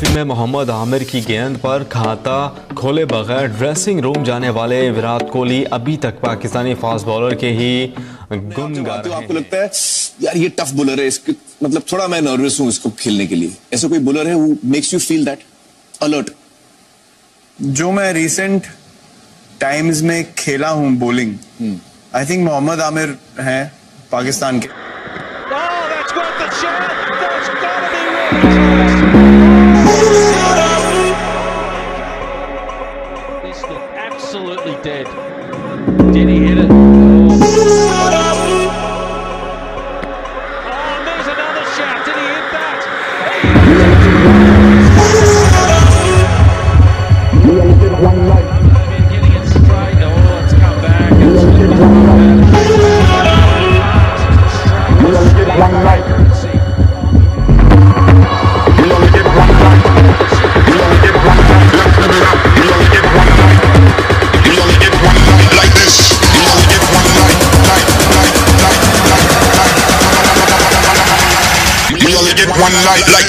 Match में मोहम्मद आमिर की गेंद पर खाता खोले बगैर ड्रेसिंग रूम जाने वाले विराट कोहली अभी तक पाकिस्तानी फास्ट बॉलर के ही गुण गा रहे हैं। आपको लगता है यार ये टफ बॉलर है, इसके मतलब थोड़ा मैं नर्वस हूं इसको खेलने के लिए, ऐसा कोई बॉलर है वो makes you feel that alert? जो मैं रिसेंट टाइम्स में खेला हूं bowling, I think Mohammad Amir हैं पाकिस्तान के। Absolutely dead. Did he hit it? Oh, there's another shot. Did he hit that? Mohammad Amir getting it straight. Oh, it's come back. It's come back. It's straight. One night like this. You only get one night like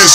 this.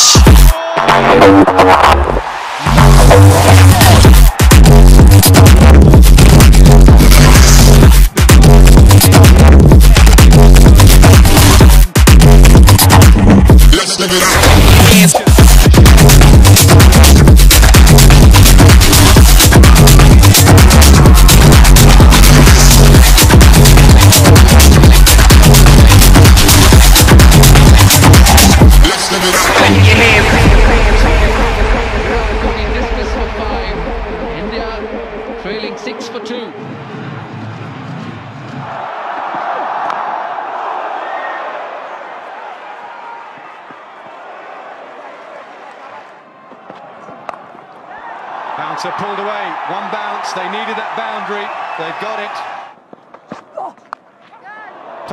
Trailing 6-2. Bouncer pulled away. One bounce. They needed that boundary. They've got it.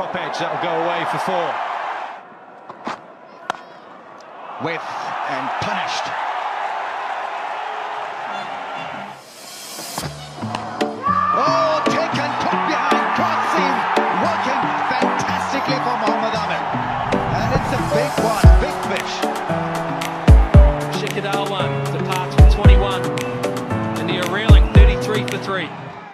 Top edge. That'll go away for four. Whiff and punished. One, the pass for 21, and they're reeling, 33 for 3.